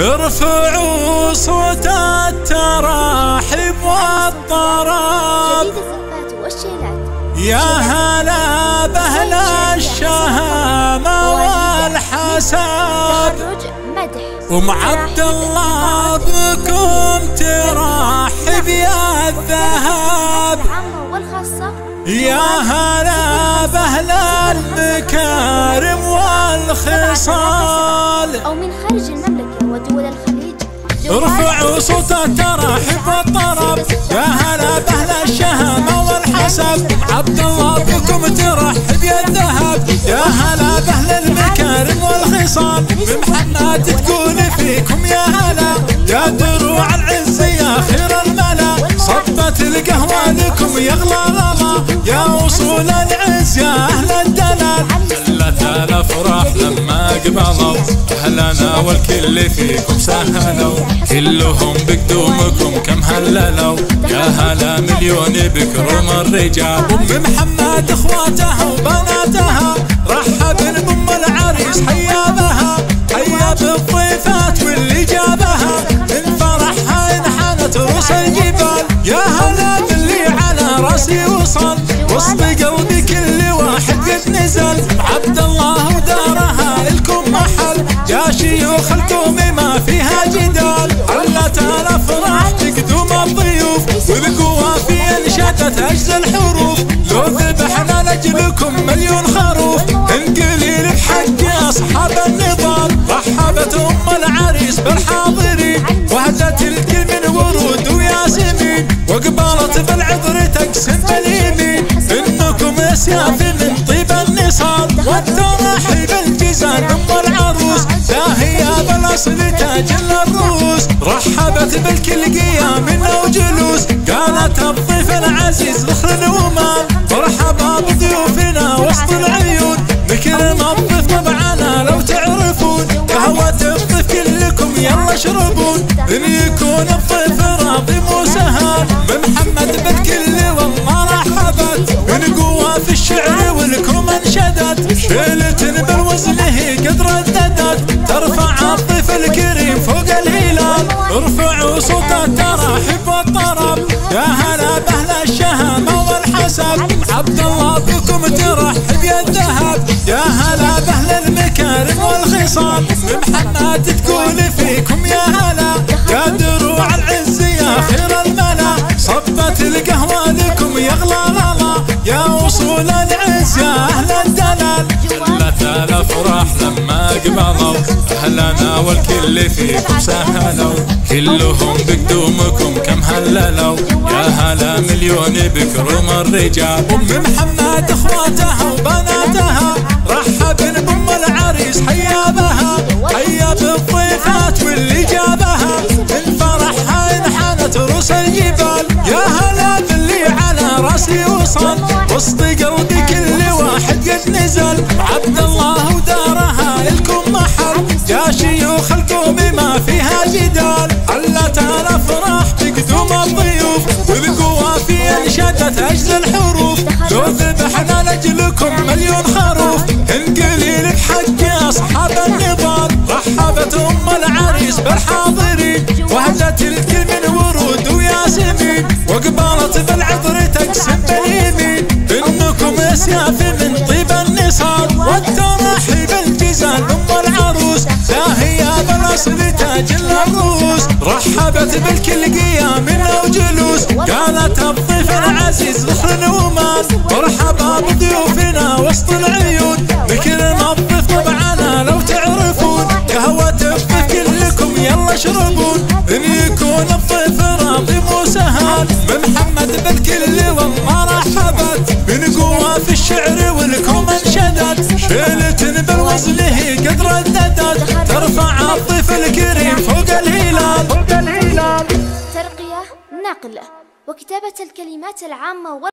ارفعوا صوت التراحب والطرب يا هلا بهلا الشهامة والحساب، ومع عبد الله بكم ترحب يا الذهاب، يا هلا بهلا المكارم والخصال أو من خارج المملكة ودول الخليج. ارفعوا صوت الترحب والطرب يا هلا بهلا الشهامة والحسب، عبد الله بكم ترحب يا الذهب، يا هلا بهلا المكارم والخصال، بمحنة تقول فيكم يا هلا يا دروع العز يا خير الملا، صبت القهوة لكم يغلى غلا يا وصول العز يا أهل الدلال، حلت الأفراح لما قبلوا أهلنا والكل فيكم سهلوا، كلهم بقدومكم كم هللوا يا هلا مليون بكرم الرجال، أم محمد إخواتها وبناتها رحب الأم العريس حيا بها، حيا بالضيفات واللي جابها من فرحها انحنت رؤوس الجبال، يا هلا باللي على راسي وصل وسط قلبي كل واحد قد نزل، عبد الله ودارها لكم محل يا شيوخ الكومي ما فيها جدال، علت الافراح تقدم الضيوف والقوافي انشدت اجل الحروف، لو ذبحنا لاجلكم مليون خروف انقليل بحق اصحاب النضال، رحبت ام العريس بالحاضرين وهدت الكل من ورود وياسمين، وقبلت بالعذر تقسم باليمين انكم اسياف من طيب النصال، والترحيب الجزال ام العروس لاهيه بالاصل تاج الروس، رحبت بالكل قيامنا وجلوس، قالت الضيف العزيز ذخر ومال، مرحبا بضيوفنا وسط العيون بكرم الضيف طبعنا لو تعرفون، قهوة الضيف كلكم يلا اشربون، ان يكون الضيف راضي مو سهل، بمحمد بالكل والله رحبت من قوة في الشعر والكم انشدت، شيلة بالوزن هي قد رددت ترفع الضيف الكريم فوق الهلال، ارفعوا صوت الترحب والطرب يا هلا بهلا الشهامة والحسب، عبد الله بكم ترحب يا الذهب، يا هلا بهلا المكارم والخصال، بمحنة تقول فيكم يا هلا يا دروع العز يا خير الملا، صبت القهوة لكم يغلى غلا يا وصول العز يا أهل الدلال، جلت الأفراح لما قبضوا أهلنا والكل فيكم سهلوا، كلهم بقدومكم كم هللوا يا هلا مليون بكرم الرجال، أم محمد إخواتها وبناتها رحبن بأم العريس حيا بها، حيا بالضيفات واللي جابها من فرحها انحنت رؤوس الجبال، يا هلا باللي على راسي وصل وسط قلبي كل واحد قد نزل، عبد الله ودارها لكم محل يا شيوخ القومي ما فيها جدال، علت الافراح تقدم الضيوف والقوافي انشدت اجل الحروف، لو ذبحنا لاجلكم مليون خروف انقليل بحق اصحاب النضال، رحبت ام العريس بالحاضرين وهدت الكل من ورود وياسمين، وقبلت بالعذر تقسم باليمين انكم اسياف من طيب النصال، والترحيب الجزال ام العروس لاهيه بالاصل تاج الروس، رحبت بالكل قيامنا وجلوس، قالت الضيف العزيز ذخر ومال، مرحبا بضيوفنا وسط العيون بكرم الضيف طبعنا لو تعرفون، قهوة الضيف كلكم يلا اشربون، ان يكون الضيف راضي مو سهل، بمحمد بالكل والله رحبت من قوة في الشعر والكم انشدت، شيلة بالوزن هي قد رددت ترفع الضيف الكريم فوق الهلال، ترقية نقل وكتابة الكلمات العامة